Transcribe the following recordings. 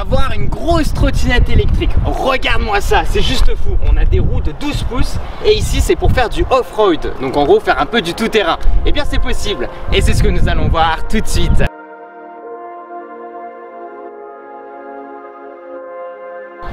avoir une grosse trottinette électrique. Regarde-moi ça, c'est juste fou. On a des roues de 12 pouces et ici c'est pour faire du off-road. Donc en gros faire un peu du tout-terrain. Eh bien c'est possible et c'est ce que nous allons voir tout de suite.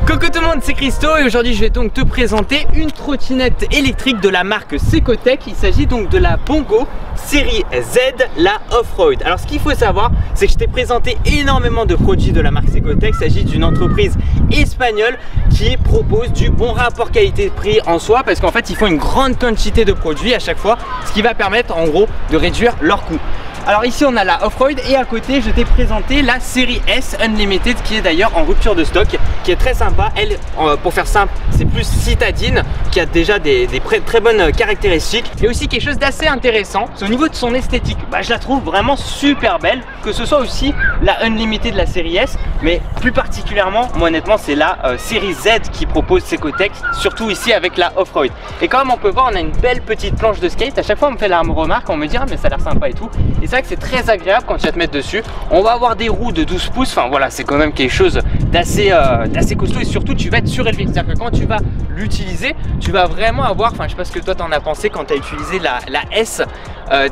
Coucou tout le monde, c'est Christo et aujourd'hui je vais donc te présenter une trottinette électrique de la marque Cecotec. Il s'agit donc de la Bongo Series Z, la off-road. Alors ce qu'il faut savoir, c'est que je t'ai présenté énormément de produits de la marque Cecotec. Il s'agit d'une entreprise espagnole qui propose du bon rapport qualité-prix en soi, parce qu'en fait ils font une grande quantité de produits à chaque fois, ce qui va permettre en gros de réduire leurs coûts. Alors ici on a la off-road et à côté je t'ai présenté la série S Unlimited qui est d'ailleurs en rupture de stock, qui est très sympa. Elle, pour faire simple, c'est plus citadine, qui a déjà des très bonnes caractéristiques. Et aussi quelque chose d'assez intéressant, c'est au niveau de son esthétique. Bah, je la trouve vraiment super belle, que ce soit aussi la Unlimited de la série S, mais plus particulièrement, moi honnêtement, c'est la série Z qui propose Cecotec, surtout ici avec la off-road. Et comme on peut voir, on a une belle petite planche de skate. À chaque fois on me fait la remarque, on me dit ah, mais ça a l'air sympa et tout. Et ça, c'est très agréable quand tu vas te mettre dessus. On va avoir des roues de 12 pouces, enfin voilà, c'est quand même quelque chose d'assez costaud et surtout tu vas être surélevé. C'est-à-dire que quand tu vas l'utiliser, tu vas vraiment avoir, enfin je sais pas ce que toi t'en as pensé quand tu as utilisé la S,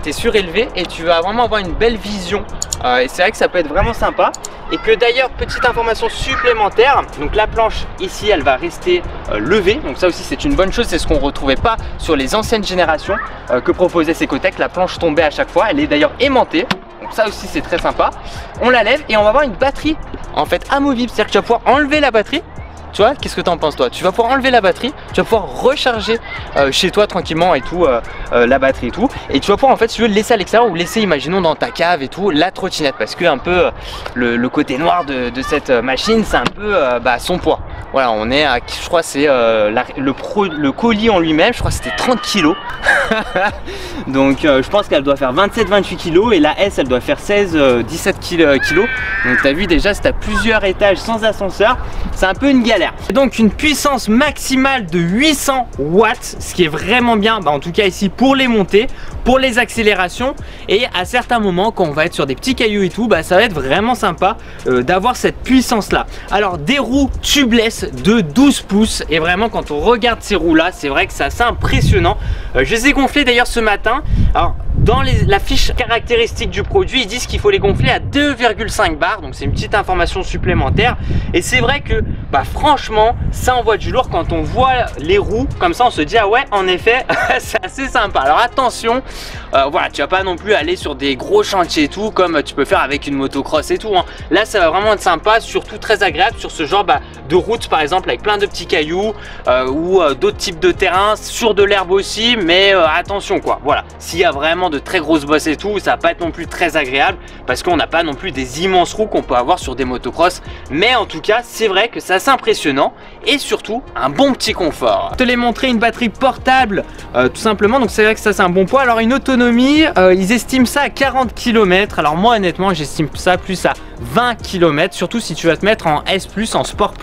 t'es surélevé et tu vas vraiment avoir une belle vision. Et c'est vrai que ça peut être vraiment sympa. Et que d'ailleurs, petite information supplémentaire, donc la planche ici elle va rester levée, donc ça aussi c'est une bonne chose, c'est ce qu'on ne retrouvait pas sur les anciennes générations que proposait Cecotec. La planche tombait à chaque fois, elle est d'ailleurs aimantée, donc ça aussi c'est très sympa. On la lève et on va avoir une batterie en fait amovible, c'est-à-dire que tu vas pouvoir enlever la batterie. Tu vois, qu'est-ce que t'en penses toi? Tu vas pouvoir enlever la batterie, tu vas pouvoir recharger chez toi tranquillement et tout, la batterie et tout. Et tu vas pouvoir en fait, si tu veux, laisser à l'extérieur ou laisser, imaginons, dans ta cave et tout, la trottinette. Parce que un peu le côté noir de cette machine, c'est un peu son poids. Voilà, on est à, je crois, c'est le colis en lui-même, je crois que c'était 30 kilos. Donc je pense qu'elle doit faire 27-28 kilos et la S, elle doit faire 16-17 kilos. Donc t'as vu déjà, c'est à plusieurs étages sans ascenseur, c'est un peu une galère. Donc une puissance maximale de 800 watts, ce qui est vraiment bien, en tout cas ici pour les montées, pour les accélérations. Et à certains moments quand on va être sur des petits cailloux et tout, ça va être vraiment sympa d'avoir cette puissance là. Alors des roues tubeless de 12 pouces et vraiment quand on regarde ces roues là, c'est vrai que c'est assez impressionnant. Je les ai gonflées d'ailleurs ce matin. Alors dans la fiche caractéristique du produit, ils disent qu'il faut les gonfler à 2,5 bars, donc c'est une petite information supplémentaire. Et c'est vrai que franchement, ça envoie du lourd. Quand on voit les roues comme ça, on se dit ah ouais, en effet, c'est assez sympa. Alors attention, voilà, tu vas pas non plus aller sur des gros chantiers et tout comme tu peux faire avec une motocross et tout, hein. Là, ça va vraiment être sympa, surtout très agréable sur ce genre de route par exemple avec plein de petits cailloux ou d'autres types de terrains, sur de l'herbe aussi, mais attention quoi. Voilà, s'il y a vraiment de très grosses bosses et tout, ça va pas être non plus très agréable parce qu'on n'a pas non plus des immenses roues qu'on peut avoir sur des motocross. Mais en tout cas, c'est vrai que ça impressionnant et surtout un bon petit confort. Je te l'ai montré, une batterie portable tout simplement, donc c'est vrai que ça c'est un bon poids. Alors une autonomie, ils estiment ça à 40 km, alors moi honnêtement j'estime ça plus à 20 km, surtout si tu vas te mettre en S+, en Sport+,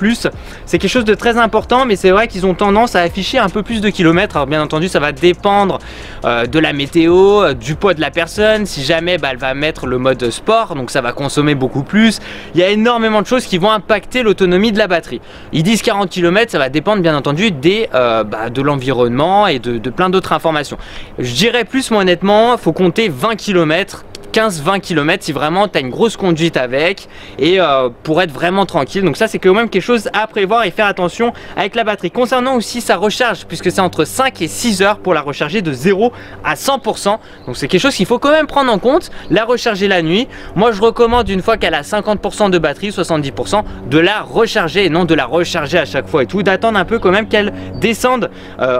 c'est quelque chose de très important. Mais c'est vrai qu'ils ont tendance à afficher un peu plus de kilomètres. Alors bien entendu ça va dépendre de la météo, du poids de la personne, si jamais elle va mettre le mode sport, donc ça va consommer beaucoup plus. Il y a énormément de choses qui vont impacter l'autonomie de la batterie. Ils disent 40 km, ça va dépendre bien entendu de l'environnement et de plein d'autres informations. Je dirais plus, moi honnêtement, faut compter 20 km. 15-20 km si vraiment tu as une grosse conduite avec et pour être vraiment tranquille. Donc ça c'est quand même quelque chose à prévoir et faire attention avec la batterie. Concernant aussi sa recharge, puisque c'est entre 5 et 6 heures pour la recharger de 0 à 100%. Donc c'est quelque chose qu'il faut quand même prendre en compte, la recharger la nuit. Moi je recommande une fois qu'elle a 50% de batterie, 70%, de la recharger et non de la recharger à chaque fois et tout, d'attendre un peu quand même qu'elle descende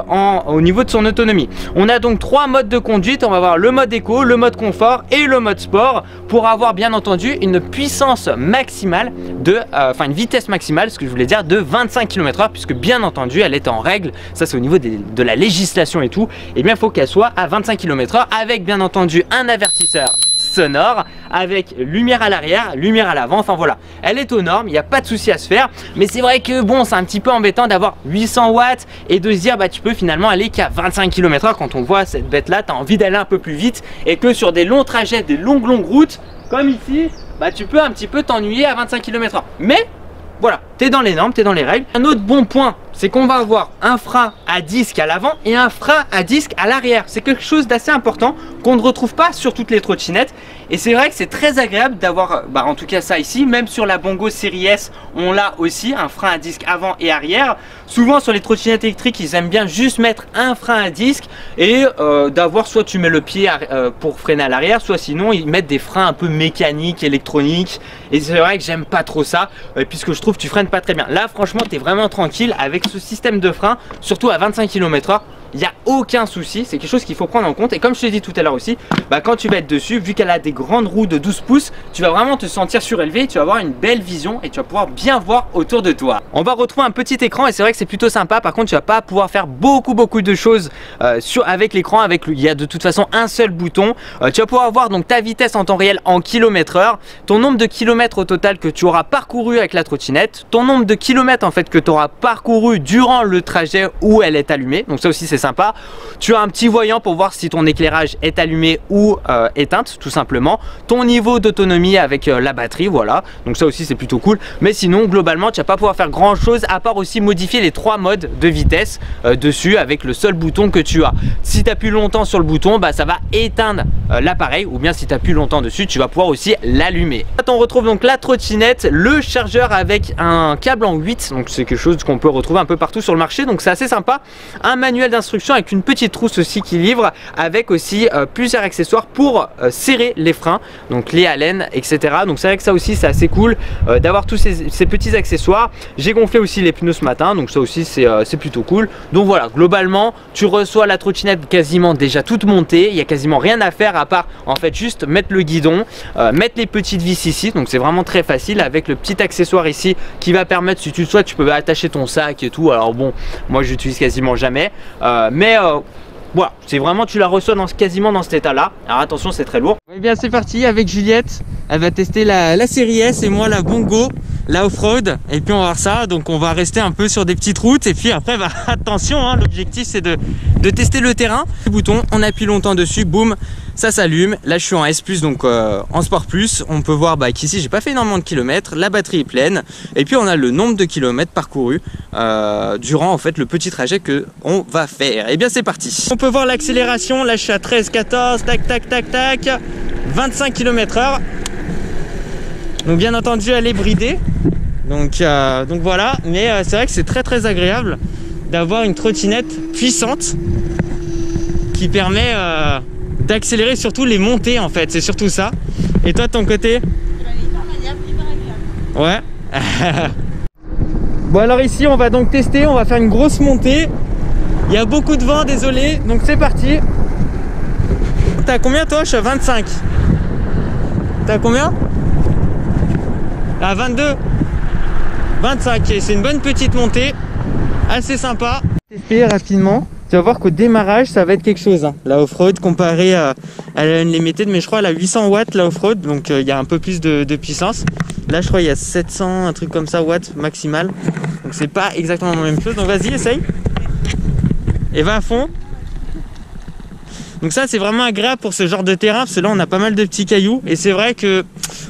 au niveau de son autonomie. On a donc 3 modes de conduite, on va voir le mode éco, le mode confort et le mode sport, pour avoir bien entendu une puissance maximale de une vitesse maximale, ce que je voulais dire, de 25 km/h, puisque bien entendu elle est en règle, ça c'est au niveau de la législation et tout. Et bien il faut qu'elle soit à 25 km/h, avec bien entendu un avertisseur sonore, avec lumière à l'arrière, lumière à l'avant, enfin voilà, elle est aux normes, il n'y a pas de souci à se faire. Mais c'est vrai que bon, c'est un petit peu embêtant d'avoir 800 watts et de se dire tu peux finalement aller qu'à 25 km/h. Quand on voit cette bête là, tu as envie d'aller un peu plus vite, et que sur des longs trajets, des longues routes comme ici, tu peux un petit peu t'ennuyer à 25 km/h. Mais Voilà, t'es dans les normes, t'es dans les règles. Un autre bon point, c'est qu'on va avoir un frein à disque à l'avant et un frein à disque à l'arrière. C'est quelque chose d'assez important qu'on ne retrouve pas sur toutes les trottinettes. Et c'est vrai que c'est très agréable d'avoir, en tout cas ça ici, même sur la Bongo Series S, on l'a aussi, un frein à disque avant et arrière. Souvent sur les trottinettes électriques, ils aiment bien juste mettre un frein à disque et d'avoir soit tu mets le pied pour freiner à l'arrière, soit sinon ils mettent des freins un peu mécaniques, électroniques. Et c'est vrai que j'aime pas trop ça, puisque je trouve que tu freines pas très bien. Là franchement, tu es vraiment tranquille avec ce système de frein, surtout à 25 km/h. Il n'y a aucun souci, c'est quelque chose qu'il faut prendre en compte. Et comme je te l'ai dit tout à l'heure aussi, quand tu vas être dessus, vu qu'elle a des grandes roues de 12 pouces, tu vas vraiment te sentir surélevé, tu vas avoir une belle vision et tu vas pouvoir bien voir autour de toi. On va retrouver un petit écran et c'est vrai que c'est plutôt sympa. Par contre, tu vas pas pouvoir faire beaucoup de choses avec l'écran. Il y a de toute façon un seul bouton. Tu vas pouvoir voir donc ta vitesse en temps réel en km/h, ton nombre de kilomètres au total que tu auras parcouru avec la trottinette, ton nombre de kilomètres en fait que tu auras parcouru durant le trajet où elle est allumée. Donc ça aussi c'est sympa. Tu as un petit voyant pour voir si ton éclairage est allumé ou éteinte, tout simplement. Ton niveau d'autonomie avec la batterie, voilà. Donc ça aussi c'est plutôt cool. Mais sinon globalement tu vas pas pouvoir faire grand chose à part aussi modifier les 3 modes de vitesse dessus avec le seul bouton que tu as. Si tu appuies longtemps sur le bouton, ça va éteindre l'appareil, ou bien si tu appuies longtemps dessus, tu vas pouvoir aussi l'allumer. On retrouve donc la trottinette, le chargeur avec un câble en 8. Donc c'est quelque chose qu'on peut retrouver un peu partout sur le marché. Donc c'est assez sympa. Un manuel d'instruction avec une petite trousse aussi qui livre, avec aussi plusieurs accessoires pour serrer les freins, donc les haleines, etc. Donc c'est vrai que ça aussi c'est assez cool d'avoir tous ces petits accessoires. J'ai gonflé aussi les pneus ce matin, donc ça aussi c'est plutôt cool. Donc voilà, globalement tu reçois la trottinette quasiment déjà toute montée. Il n'y a quasiment rien à faire à part en fait juste mettre le guidon, mettre les petites vis ici. Donc c'est vraiment très facile avec le petit accessoire ici qui va permettre, si tu le souhaites, tu peux attacher ton sac et tout. Alors bon, moi j'utilise quasiment jamais. Voilà, c'est vraiment, tu la reçois quasiment dans cet état là. Alors attention, c'est très lourd. Eh bien c'est parti avec Juliette. Elle va tester la série S et moi la Bongo, la off-road. Et puis on va voir ça, donc on va rester un peu sur des petites routes. Et puis après, attention, l'objectif c'est de tester le terrain. Les boutons, on appuie longtemps dessus, boum, ça s'allume. Là je suis en S+, donc en Sport+. On peut voir qu'ici j'ai pas fait énormément de kilomètres, la batterie est pleine. Et puis on a le nombre de kilomètres parcourus durant en fait le petit trajet que on va faire. Et bien c'est parti. On peut voir l'accélération, là je suis à 13, 14, tac tac tac tac, 25 km/h. Donc bien entendu elle est bridée, donc voilà, mais c'est vrai que c'est très agréable d'avoir une trottinette puissante qui permet d'accélérer surtout les montées en fait, c'est surtout ça. Et toi de ton côté? Elle est hyper agréable. Ouais. Bon alors ici on va donc tester, on va faire une grosse montée. Il y a beaucoup de vent, désolé, donc c'est parti. T'as combien toi? Je suis à 25. T'as combien? À 22. 25, et c'est une bonne petite montée, assez sympa. T'espérer rapidement, tu vas voir qu'au démarrage ça va être quelque chose. La off-road comparée à la Unlimited, mais je crois elle a 800 watts la off-road, donc il y a un peu plus de puissance. Là je crois il y a 700, un truc comme ça, watts maximal. Donc c'est pas exactement la même chose, donc vas-y essaye. Et va à fond. Donc ça c'est vraiment agréable pour ce genre de terrain, parce que là on a pas mal de petits cailloux. Et c'est vrai que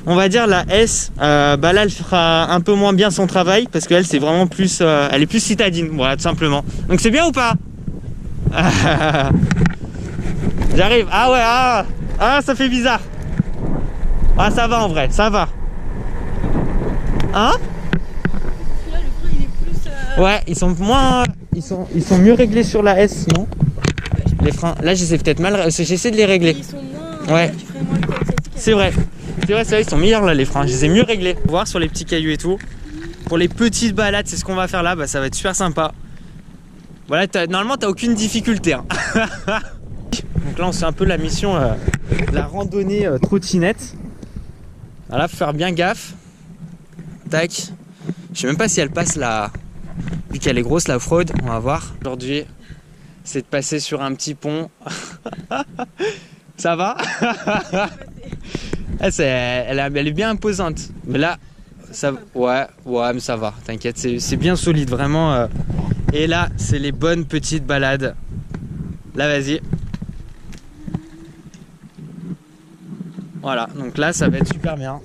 on va dire la S, là elle fera un peu moins bien son travail, parce qu'elle c'est vraiment plus, elle est plus citadine, voilà tout simplement. Donc c'est bien ou pas? J'arrive, ah ouais, ça fait bizarre. Ah ça va en vrai, ça va. Hein? Là le prix il est plus... Ouais, ils sont moins... Ils sont mieux réglés sur la S, non? Les freins, là j'essaie peut-être mal, j'essaie de les régler. Ils sont moins, ouais. C'est vrai, ils sont meilleurs là les freins, je les ai mieux réglés. On va voir sur les petits cailloux et tout. Pour les petites balades, c'est ce qu'on va faire là, ça va être super sympa. Voilà, normalement t'as aucune difficulté. Donc là on fait un peu la mission, la randonnée trottinette. Voilà, faut faire bien gaffe. Tac, je sais même pas si elle passe là. Vu qu'elle est grosse la fraude, on va voir. Aujourd'hui, c'est de passer sur un petit pont. Ça va? Elle est bien imposante. Mais là, ça, ouais, mais ça va, t'inquiète, c'est bien solide, vraiment. Et là, c'est les bonnes petites balades. Là, vas-y. Voilà, donc là, ça va être super bien.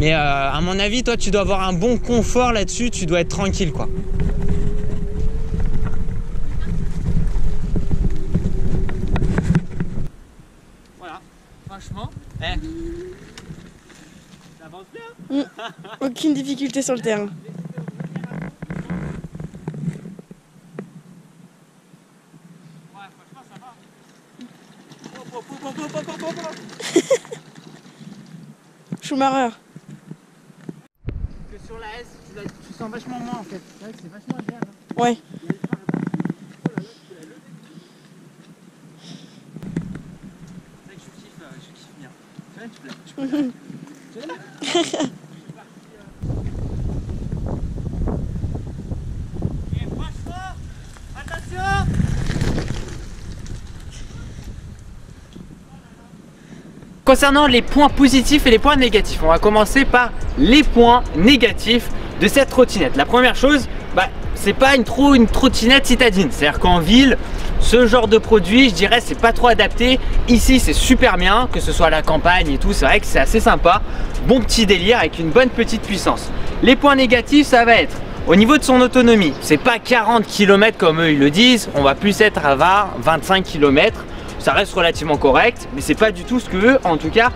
Mais à mon avis, toi, tu dois avoir un bon confort là-dessus, tu dois être tranquille, quoi. Voilà, franchement, eh, ça avance bien. Aucune difficulté sur le terrain. Schumacher. Que sur la S, tu sens vachement moins en fait. C'est vrai que c'est vachement agréable. Hein. Ouais. C'est vrai que je kiffe bien. Tu vois, tu pleures. Et franchement, attention. Concernant les points positifs et les points négatifs, on va commencer par les points négatifs de cette trottinette. La première chose, c'est pas une trottinette citadine. C'est-à-dire qu'en ville, ce genre de produit, je dirais, c'est pas trop adapté. Ici, c'est super bien, que ce soit à la campagne et tout, c'est vrai que c'est assez sympa. Bon petit délire avec une bonne petite puissance. Les points négatifs, ça va être au niveau de son autonomie. C'est pas 40 km comme eux, ils le disent. On va plus être à 25 km. Ça reste relativement correct, mais c'est pas du tout ce que eux, en tout cas,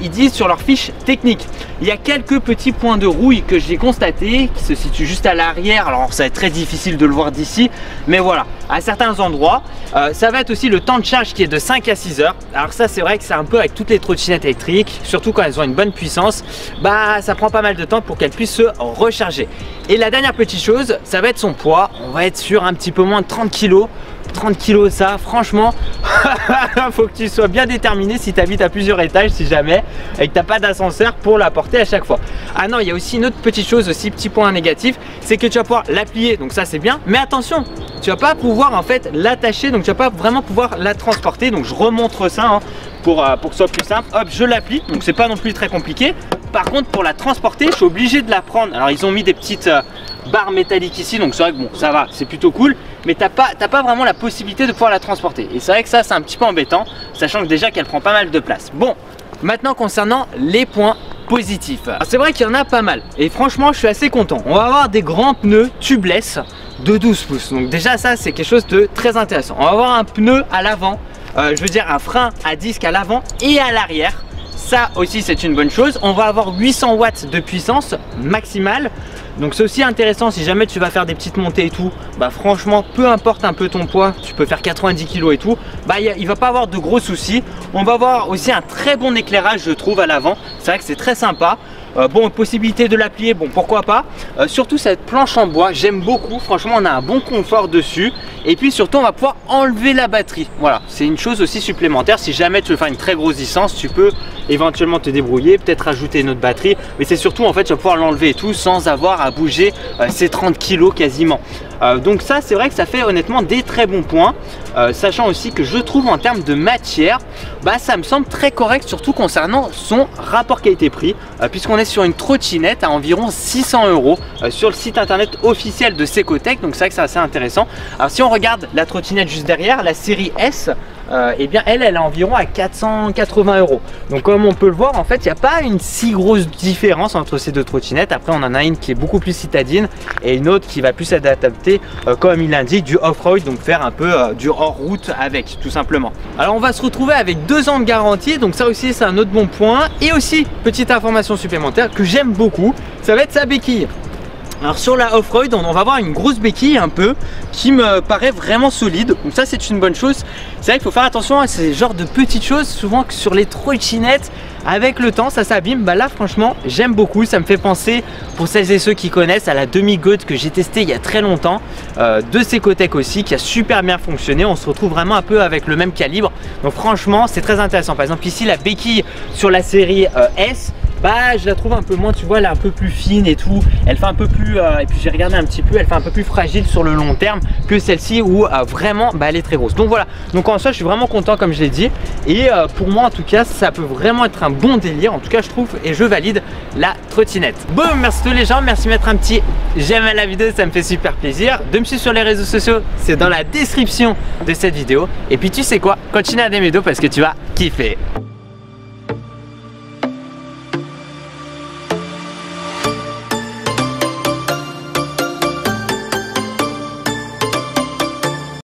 ils disent sur leur fiche technique. Il y a quelques petits points de rouille que j'ai constatés, qui se situent juste à l'arrière. Alors ça va être très difficile de le voir d'ici, mais voilà, à certains endroits. Ça va être aussi le temps de charge qui est de 5 à 6 heures. Alors ça, c'est vrai que c'est un peu avec toutes les trottinettes électriques, surtout quand elles ont une bonne puissance, ça prend pas mal de temps pour qu'elles puissent se recharger. Et la dernière petite chose, ça va être son poids. On va être sur un petit peu moins de 30 kg. 30 kilos, ça, franchement, faut que tu sois bien déterminé si tu habites à plusieurs étages, si jamais, et que tu n'as pas d'ascenseur pour la porter à chaque fois. Ah non, il y a aussi une autre petite chose, aussi petit point négatif, c'est que tu vas pouvoir la plier, donc ça c'est bien, mais attention, tu vas pas pouvoir en fait l'attacher, donc tu vas pas vraiment pouvoir la transporter. Donc je remontre ça hein, pour que ce soit plus simple. Hop, je la plie, donc c'est pas non plus très compliqué. Par contre, pour la transporter, je suis obligé de la prendre. Alors ils ont mis des petites barres métalliques ici, donc c'est vrai que bon, ça va, c'est plutôt cool, mais t'as pas vraiment la possibilité de pouvoir la transporter. Et c'est vrai que ça, c'est un petit peu embêtant, sachant que déjà qu'elle prend pas mal de place. Bon, maintenant concernant les points positifs. C'est vrai qu'il y en a pas mal, et franchement, je suis assez content. On va avoir des grands pneus tubeless de 12 pouces, donc déjà ça, c'est quelque chose de très intéressant. On va avoir un pneu à l'avant, je veux dire un frein à disque à l'avant et à l'arrière. Ça aussi, c'est une bonne chose. On va avoir 800 watts de puissance maximale. Donc c'est aussi intéressant si jamais tu vas faire des petites montées et tout. Franchement, peu importe un peu ton poids, tu peux faire 90 kg et tout. Il va pas avoir de gros soucis. On va avoir aussi un très bon éclairage, je trouve, à l'avant. C'est vrai que c'est très sympa. Possibilité de la plier, bon pourquoi pas. Surtout cette planche en bois, j'aime beaucoup. Franchement, on a un bon confort dessus. Et puis surtout, on va pouvoir enlever la batterie. Voilà, c'est une chose aussi supplémentaire. Si jamais tu veux faire une très grosse distance, tu peux éventuellement te débrouiller, peut-être rajouter une autre batterie. Mais c'est surtout, en fait, tu vas pouvoir l'enlever et tout sans avoir à bouger ces 30 kg quasiment. Donc ça, c'est vrai que ça fait honnêtement des très bons points. Sachant aussi que je trouve en termes de matière, ça me semble très correct, surtout concernant son rapport qualité-prix, puisqu'on est sur une trottinette à environ 600 € sur le site internet officiel de Cecotec, donc c'est vrai que c'est assez intéressant. Alors si on regarde la trottinette juste derrière, la série S, eh bien elle est environ à 480 €. Donc comme on peut le voir, en fait il n'y a pas une si grosse différence entre ces deux trottinettes. Après on en a une qui est beaucoup plus citadine et une autre qui va plus s'adapter, comme il l'indique, du off-road, donc faire un peu du hors-route avec, tout simplement. Alors on va se retrouver avec 2 ans de garantie, donc ça aussi c'est un autre bon point. Et aussi, petite information supplémentaire que j'aime beaucoup, ça va être sa béquille. Alors sur la off-road, on va avoir une grosse béquille un peu qui me paraît vraiment solide, donc ça c'est une bonne chose. C'est vrai qu'il faut faire attention à ces genres de petites choses, souvent que sur les trottinettes, avec le temps ça s'abîme. Là franchement j'aime beaucoup, ça me fait penser, pour celles et ceux qui connaissent, à la demi-goat que j'ai testée il y a très longtemps, de Cecotec aussi, qui a super bien fonctionné. On se retrouve vraiment un peu avec le même calibre, donc franchement c'est très intéressant. Par exemple ici, la béquille sur la série S, je la trouve un peu moins, tu vois, elle est un peu plus fine et tout, elle fait un peu plus, et puis j'ai regardé un petit peu, elle fait un peu plus fragile sur le long terme que celle-ci où vraiment elle est très grosse. Donc voilà, donc en soi je suis vraiment content comme je l'ai dit, et pour moi en tout cas ça peut vraiment être un bon délire, en tout cas je trouve, et je valide la trottinette. Bon, merci tous les gens, merci de mettre un petit j'aime à la vidéo, ça me fait super plaisir, de me suivre sur les réseaux sociaux, c'est dans la description de cette vidéo, et puis tu sais quoi, continue à aimer mes vidéos parce que tu vas kiffer.